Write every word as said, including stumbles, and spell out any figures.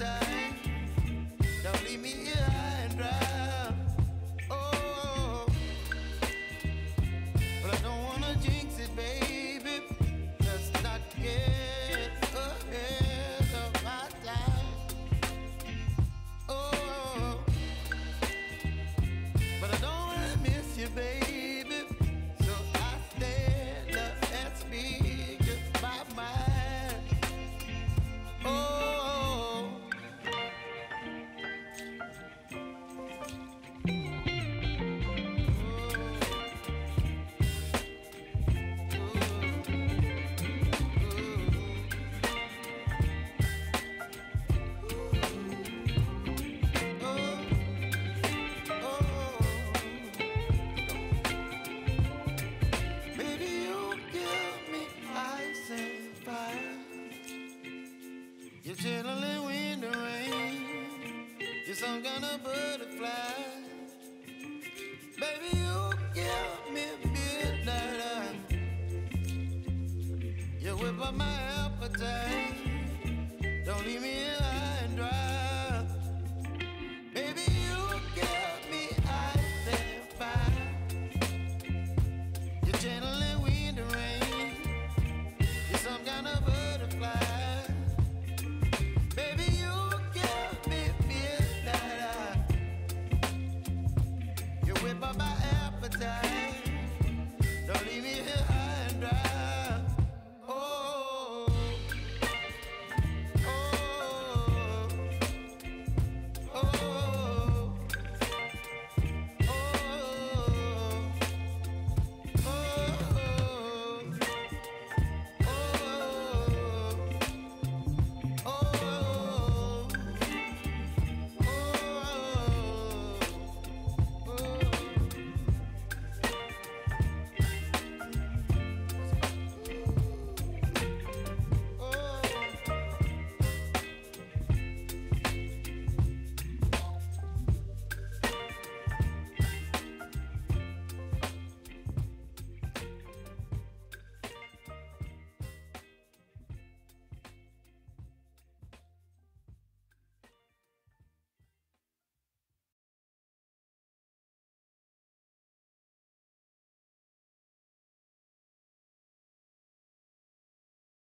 time. Don't leave me here high and dry. Oh, but I don't wanna jinx it, baby. Let's not get ahead of my time. Oh, but I don't wanna miss you, baby. So I stand up and speak just my mind. You're chilling when the rain, you're some kind of butterfly. Baby, you give me midnight. You whip up my appetite. Don't leave me alone.